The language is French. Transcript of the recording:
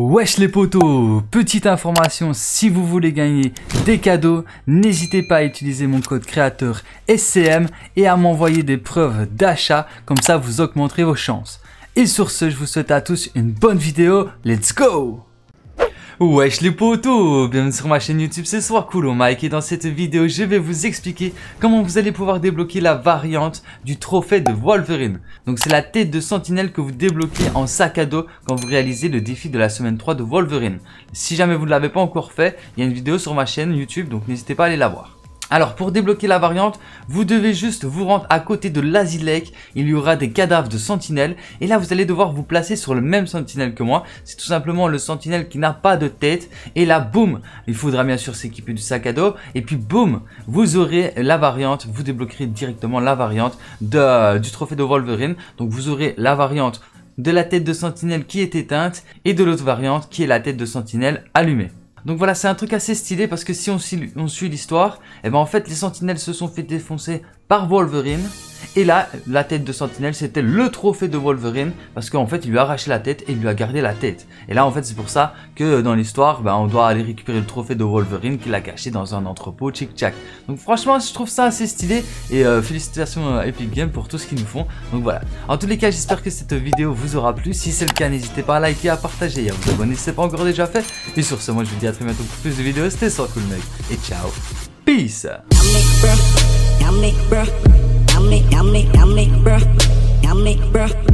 Wesh les potos, petite information, si vous voulez gagner des cadeaux, n'hésitez pas à utiliser mon code créateur SCM et à m'envoyer des preuves d'achat, comme ça vous augmenterez vos chances. Et sur ce, je vous souhaite à tous une bonne vidéo, let's go! Wesh les potos, bienvenue sur ma chaîne YouTube, c'est Soiscool Mec et dans cette vidéo, je vais vous expliquer comment vous allez pouvoir débloquer la variante du trophée de Wolverine. Donc c'est la tête de Sentinelle que vous débloquez en sac à dos quand vous réalisez le défi de la semaine 3 de Wolverine. Si jamais vous ne l'avez pas encore fait, il y a une vidéo sur ma chaîne YouTube, donc n'hésitez pas à aller la voir. Alors pour débloquer la variante, vous devez juste vous rendre à côté de Lazy Lake, il y aura des cadavres de sentinelles et là vous allez devoir vous placer sur le même sentinelle que moi, c'est tout simplement le sentinelle qui n'a pas de tête et là boum, il faudra bien sûr s'équiper du sac à dos et puis boum, vous aurez la variante, vous débloquerez directement la variante du trophée de Wolverine, donc vous aurez la variante de la tête de sentinelle qui est éteinte et de l'autre variante qui est la tête de sentinelle allumée. Donc voilà, c'est un truc assez stylé parce que si on suit l'histoire, et ben en fait les sentinelles se sont fait défoncer par Wolverine. Et là, la tête de sentinelle, c'était le trophée de Wolverine parce qu'en fait, il lui a arraché la tête et il lui a gardé la tête. Et là, en fait, c'est pour ça que dans l'histoire, ben, on doit aller récupérer le trophée de Wolverine qu'il a caché dans un entrepôt tchic-tchac. Donc franchement, je trouve ça assez stylé et félicitations à Epic Games pour tout ce qu'ils nous font. Donc voilà. En tous les cas, j'espère que cette vidéo vous aura plu. Si c'est le cas, n'hésitez pas à liker, à partager et à vous abonner si ce n'est pas encore déjà fait. Et sur ce, moi, je vous dis à très bientôt pour plus de vidéos. C'était Soiscool Mec et ciao. Peace. I'm Nick, bruh.